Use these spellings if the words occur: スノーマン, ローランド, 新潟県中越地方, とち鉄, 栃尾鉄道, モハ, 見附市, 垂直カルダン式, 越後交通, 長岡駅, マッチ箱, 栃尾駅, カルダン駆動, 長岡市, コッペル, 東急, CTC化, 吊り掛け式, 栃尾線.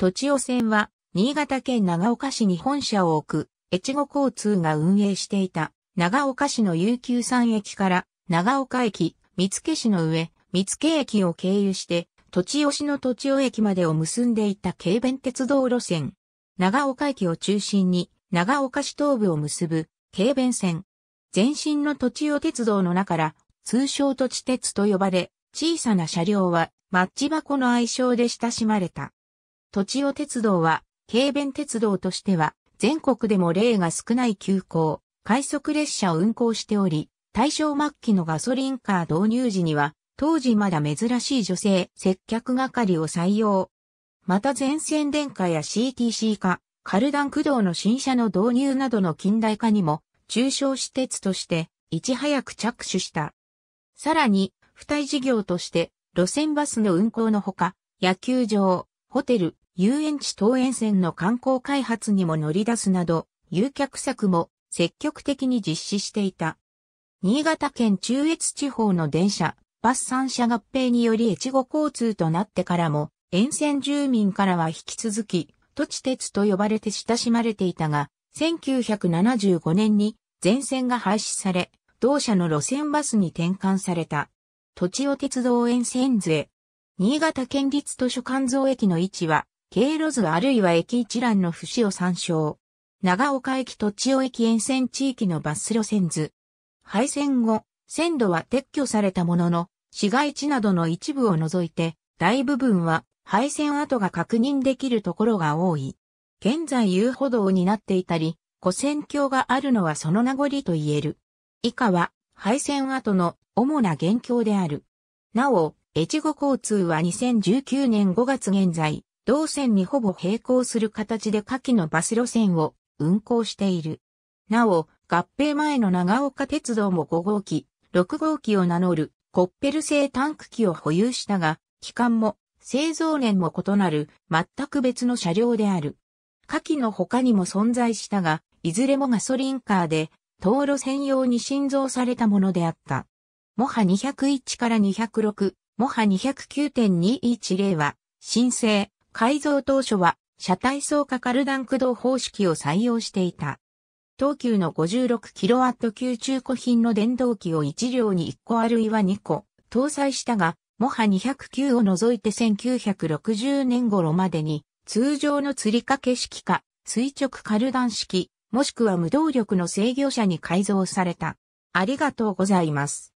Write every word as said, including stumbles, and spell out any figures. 栃尾線は、新潟県長岡市に本社を置く、越後交通が運営していた、長岡市の遊休山駅から、長岡駅、見附市の上、見附駅を経由して、栃尾市の栃尾駅までを結んでいた軽便鉄道路線。長岡駅を中心に、長岡市東部を結ぶ、軽便線。前身の栃尾鉄道の中から、通称とち鉄と呼ばれ、小さな車両は、マッチ箱の愛称で親しまれた。栃尾鉄道は、軽便鉄道としては、全国でも例が少ない急行、快速列車を運行しており、大正末期のガソリンカー導入時には、当時まだ珍しい女性接客係を採用。また全線電化や シーティーシー 化、カルダン駆動の新車の導入などの近代化にも、中小私鉄として、いち早く着手した。さらに、付帯事業として、路線バスの運行のほか、野球場、ホテル、遊園地等沿線の観光開発にも乗り出すなど、誘客策も積極的に実施していた。新潟県中越地方の電車、バス三社合併により越後交通となってからも、沿線住民からは引き続き、とち鉄と呼ばれて親しまれていたが、せんきゅうひゃくななじゅうごねんに全線が廃止され、同社の路線バスに転換された。栃尾鉄道沿線図へ。新潟県立図書館蔵駅の位置は、経路図あるいは駅一覧の節を参照。長岡駅栃尾駅沿線地域のバス路線図。廃線後、線路は撤去されたものの、市街地などの一部を除いて、大部分は廃線跡が確認できるところが多い。現在遊歩道になっていたり、跨線橋があるのはその名残と言える。以下は、廃線跡の主な現況である。なお、越後交通はにせんじゅうきゅうねんごがつ現在、同線にほぼ並行する形で下記のバス路線を運行している。なお、合併前の長岡鉄道もごごうき、ろくごうきを名乗るコッペル製タンク機を保有したが、期間も製造年も異なる全く別の車両である。下記の他にも存在したが、いずれもガソリンカーで、当路専用に新造されたものであった。モハにひゃくいちからにひゃくろく。モハ にひゃくきゅうてんにひゃくじゅう は、新製、改造当初は、車体層化カルダン駆動方式を採用していた。東急の ごじゅうろくキロワット 級中古品の電動機をいちりょうにいっこあるいはにこ、搭載したが、モハにひゃくきゅうを除いてせんきゅうひゃくろくじゅうねんごろまでに、通常の吊り掛け式か、垂直カルダン式、もしくは無動力の制御車に改造された。ありがとうございます。